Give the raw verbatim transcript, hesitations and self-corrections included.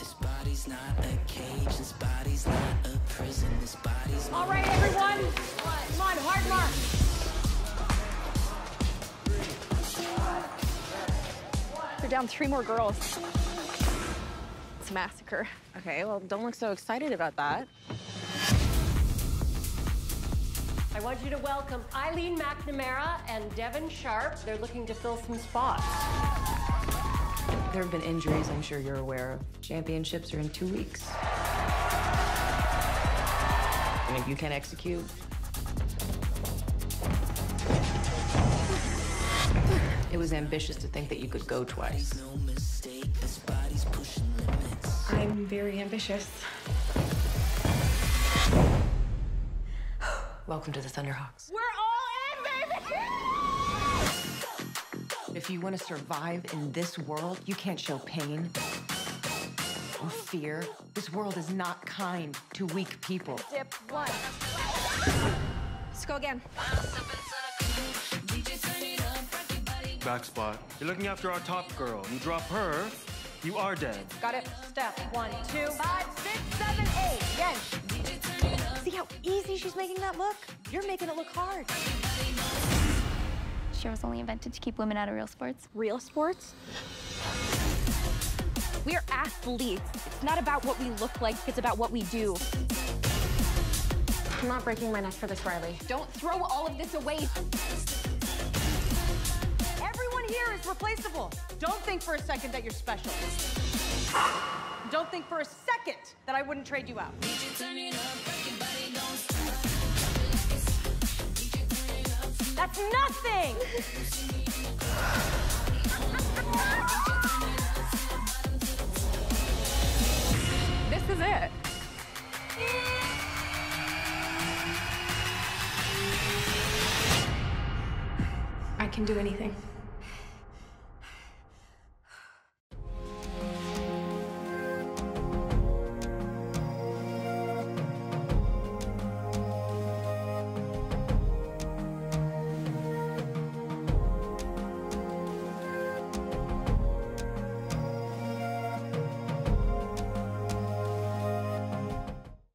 This body's not a cage, this body's not a prison, this body's not. All right, everyone, come on, hard mark. They're down three more girls. It's a massacre. Okay, well, don't look so excited about that. I want you to welcome Eileen McNamara and Devin Sharp. They're looking to fill some spots. There have been injuries, I'm sure you're aware of. Championships are in two weeks. And if you can't execute, it was ambitious to think that you could go twice. I'm very ambitious. Welcome to the Thunderhawks. We're all in, baby! If you want to survive in this world, you can't show pain or fear. This world is not kind to weak people. Dip one. Let's go again. Back spot. You're looking after our top girl. You drop her, you are dead. Got it. Step one, two, five, six, seven, eight. Again. See how easy she's making that look? You're making it look hard. Cheer was only invented to keep women out of real sports. Real sports? We are athletes. It's not about what we look like, it's about what we do. I'm not breaking my neck for this, Riley. Don't throw all of this away. Everyone here is replaceable. Don't think for a second that you're special. Don't think for a second that I wouldn't trade you out. That's nothing! This is it. I can do anything.